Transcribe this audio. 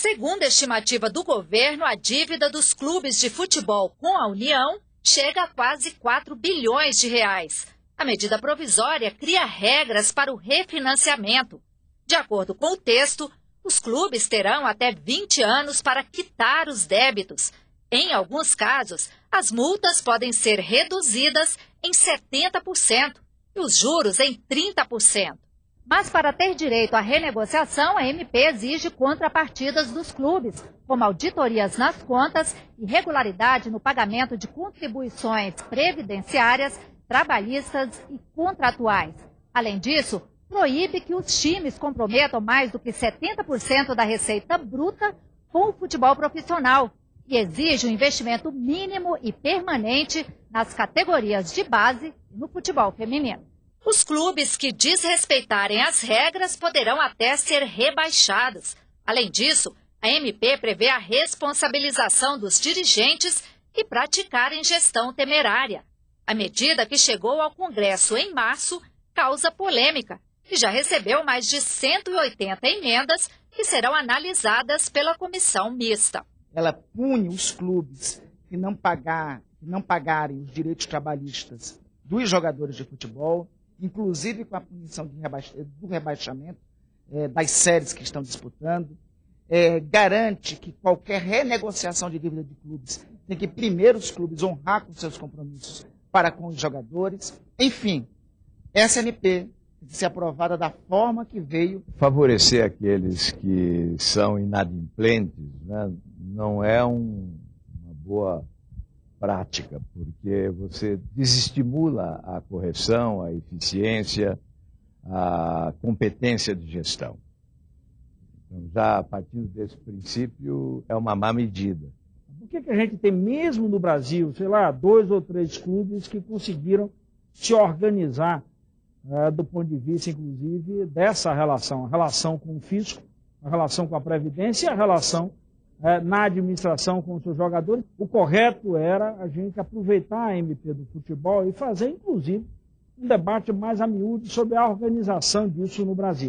Segundo a estimativa do governo, a dívida dos clubes de futebol com a União chega a quase 4 bilhões de reais. A medida provisória cria regras para o refinanciamento. De acordo com o texto, os clubes terão até 20 anos para quitar os débitos. Em alguns casos, as multas podem ser reduzidas em 70% e os juros em 30%. Mas para ter direito à renegociação, a MP exige contrapartidas dos clubes, como auditorias nas contas, irregularidade no pagamento de contribuições previdenciárias, trabalhistas e contratuais. Além disso, proíbe que os times comprometam mais do que 70% da receita bruta com o futebol profissional e exige um investimento mínimo e permanente nas categorias de base e no futebol feminino. Os clubes que desrespeitarem as regras poderão até ser rebaixados. Além disso, a MP prevê a responsabilização dos dirigentes que praticarem gestão temerária. A medida, que chegou ao Congresso em março, causa polêmica e já recebeu mais de 180 emendas que serão analisadas pela comissão mista. Ela pune os clubes que não pagarem os direitos trabalhistas dos jogadores de futebol, inclusive com a punição do rebaixamento das séries que estão disputando, garante que qualquer renegociação de dívida de clubes tem que primeiro os clubes honrar com seus compromissos para com os jogadores. Enfim, essa MP tem que ser aprovada da forma que veio. Favorecer aqueles que são inadimplentes, né, não é uma boa prática, porque você desestimula a correção, a eficiência, a competência de gestão. Então, já a partir desse princípio, é uma má medida. Por que a gente tem mesmo no Brasil, sei lá, 2 ou 3 clubes que conseguiram se organizar do ponto de vista, inclusive, dessa relação? A relação com o fisco, a relação com a Previdência e a relação na administração com os seus jogadores. O correto era a gente aproveitar a MP do futebol e fazer, inclusive, um debate mais a miúdo sobre a organização disso no Brasil.